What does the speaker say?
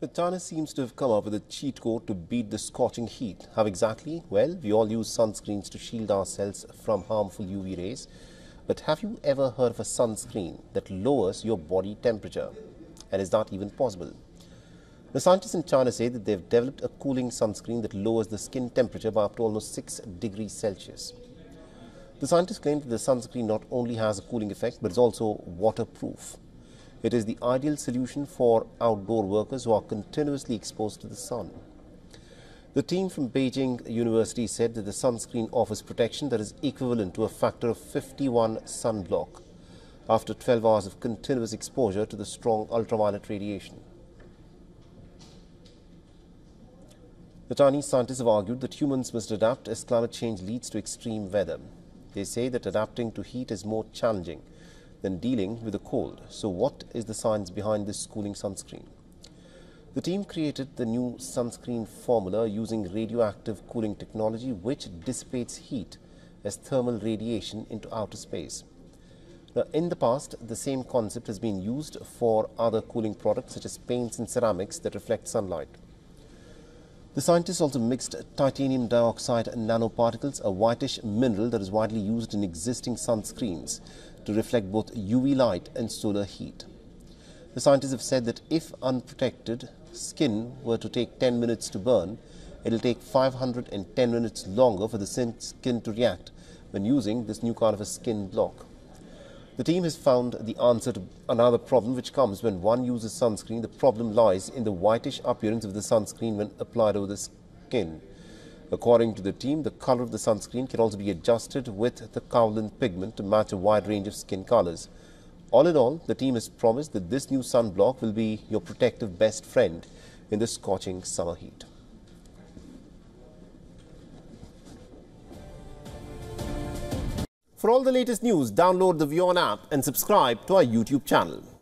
Titanium seems to have come up with a cheat code to beat the scorching heat. How exactly? Well, we all use sunscreens to shield ourselves from harmful UV rays. But have you ever heard of a sunscreen that lowers your body temperature? And is that even possible? The scientists in China say that they've developed a cooling sunscreen that lowers the skin temperature by up to almost 6 degrees Celsius. The scientists claim that the sunscreen not only has a cooling effect, but is also waterproof. It is the ideal solution for outdoor workers who are continuously exposed to the sun. The team from Beijing University said that the sunscreen offers protection that is equivalent to a factor of 51 sunblock after 12 hours of continuous exposure to the strong ultraviolet radiation. The Chinese scientists have argued that humans must adapt as climate change leads to extreme weather. They say that adapting to heat is more challenging than dealing with the cold. So what is the science behind this cooling sunscreen? The team created the new sunscreen formula using radioactive cooling technology, which dissipates heat as thermal radiation into outer space. Now, in the past, the same concept has been used for other cooling products such as paints and ceramics that reflect sunlight. The scientists also mixed titanium dioxide nanoparticles, a whitish mineral that is widely used in existing sunscreens, to reflect both UV light and solar heat. The scientists have said that if unprotected skin were to take 10 minutes to burn, it will take 510 minutes longer for the skin to react when using this new kind of a skin block. The team has found the answer to another problem which comes when one uses sunscreen. The problem lies in the whitish appearance of the sunscreen when applied over the skin. According to the team, the color of the sunscreen can also be adjusted with the kaolin pigment to match a wide range of skin colors. All in all, the team has promised that this new sunblock will be your protective best friend in the scorching summer heat. For all the latest news, download the WION app and subscribe to our YouTube channel.